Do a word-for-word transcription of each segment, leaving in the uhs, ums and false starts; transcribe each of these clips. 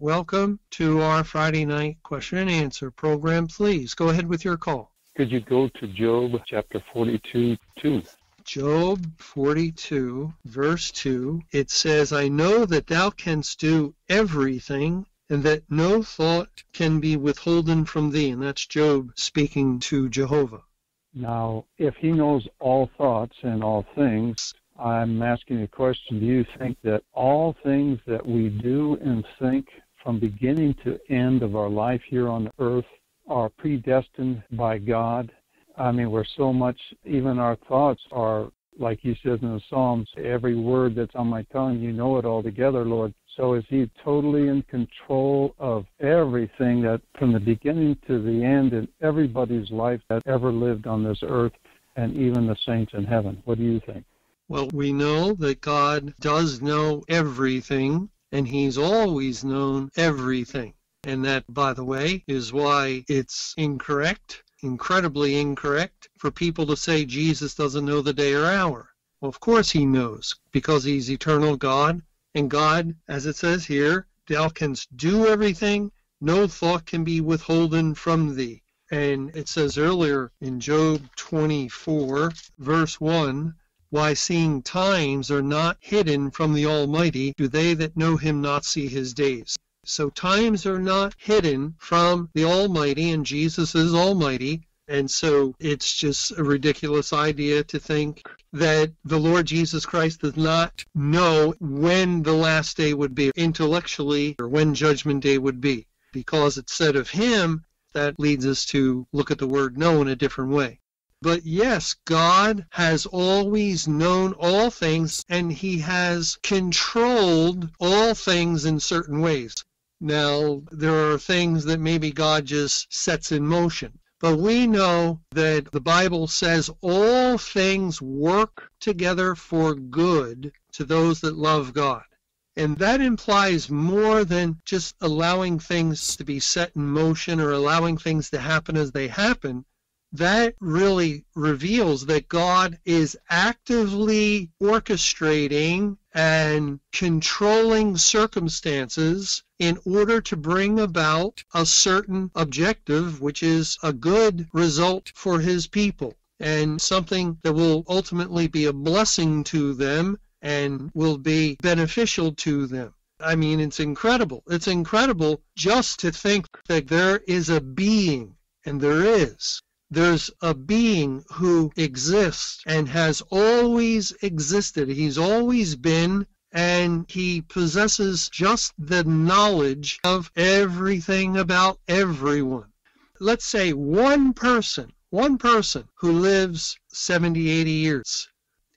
Welcome to our Friday night question and answer program. Please go ahead with your call. Could you go to Job chapter forty-two, two? Job forty-two, verse two, it says, I know that thou canst do everything, and that no thought can be withholden from thee. And that's Job speaking to Jehovah. Now, if he knows all thoughts and all things, I'm asking a question. Do you think that all things that we do and think from beginning to end of our life here on earth are predestined by God? I mean, we're so much, even our thoughts are, like he says in the Psalms, every word that's on my tongue, you know it all together, Lord. So is he totally in control of everything that from the beginning to the end in everybody's life that ever lived on this earth and even the saints in heaven? What do you think? Well, we know that God does know everything, and he's always known everything. And that, by the way, is why it's incorrect, incredibly incorrect, for people to say Jesus doesn't know the day or hour. Well, of course he knows, because he's eternal God, and God, as it says here, thou canst do everything, no thought can be withholden from thee. And it says earlier in Job twenty-four, verse one, why, seeing times are not hidden from the Almighty, do they that know him not see his days? So times are not hidden from the Almighty, and Jesus is Almighty. And so it's just a ridiculous idea to think that the Lord Jesus Christ does not know when the last day would be intellectually or when Judgment Day would be. Because it's said of him, that leads us to look at the word know in a different way. But yes, God has always known all things, and he has controlled all things in certain ways. Now, there are things that maybe God just sets in motion. But we know that the Bible says all things work together for good to those that love God. And that implies more than just allowing things to be set in motion or allowing things to happen as they happen. That really reveals that God is actively orchestrating and controlling circumstances in order to bring about a certain objective, which is a good result for his people, and something that will ultimately be a blessing to them and will be beneficial to them. I mean, it's incredible. It's incredible just to think that there is a being, and there is. There's a being who exists and has always existed. He's always been, and he possesses just the knowledge of everything about everyone. Let's say one person, one person who lives seventy, eighty years.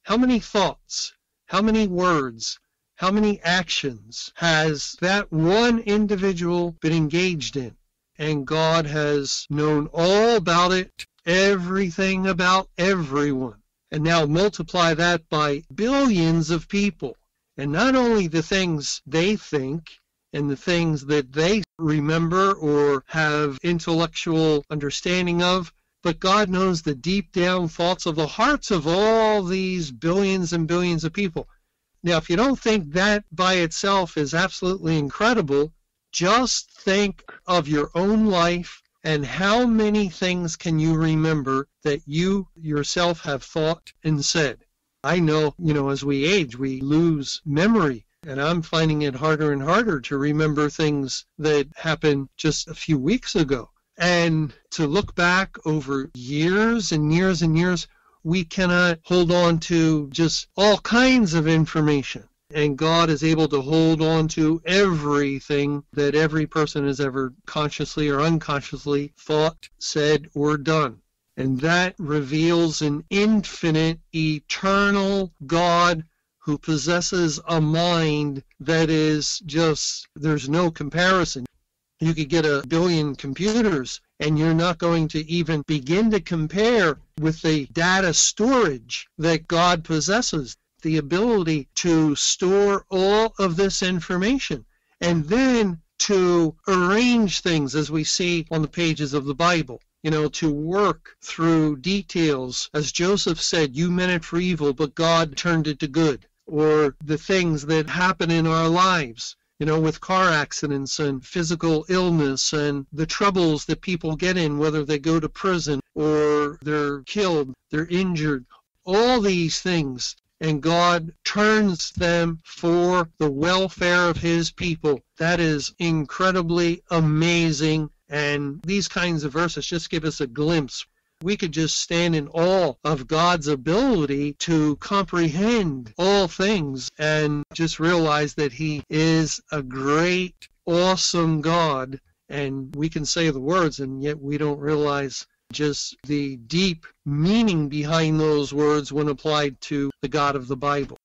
How many thoughts, how many words, how many actions has that one individual been engaged in? And God has known all about it, everything about everyone. And now multiply that by billions of people. And not only the things they think and the things that they remember or have intellectual understanding of, but God knows the deep down thoughts of the hearts of all these billions and billions of people. Now, if you don't think that by itself is absolutely incredible, just think of your own life and how many things can you remember that you yourself have thought and said. I know, you know, as we age, we lose memory, and I'm finding it harder and harder to remember things that happened just a few weeks ago. And to look back over years and years and years, we cannot hold on to just all kinds of information. And God is able to hold on to everything that every person has ever consciously or unconsciously thought, said, or done. And that reveals an infinite, eternal God who possesses a mind that is just, there's no comparison. You could get a billion computers, and you're not going to even begin to compare with the data storage that God possesses. The ability to store all of this information and then to arrange things as we see on the pages of the Bible, you know, to work through details. As Joseph said, you meant it for evil, but God turned it to good, or the things that happen in our lives. you know, with car accidents and physical illness and the troubles that people get in, whether they go to prison or they're killed, they're injured, all these things. And God turns them for the welfare of his people. That is incredibly amazing. And these kinds of verses just give us a glimpse. We could just stand in awe of God's ability to comprehend all things and just realize that he is a great, awesome God. And we can say the words, and yet we don't realize just the deep meaning behind those words when applied to the God of the Bible.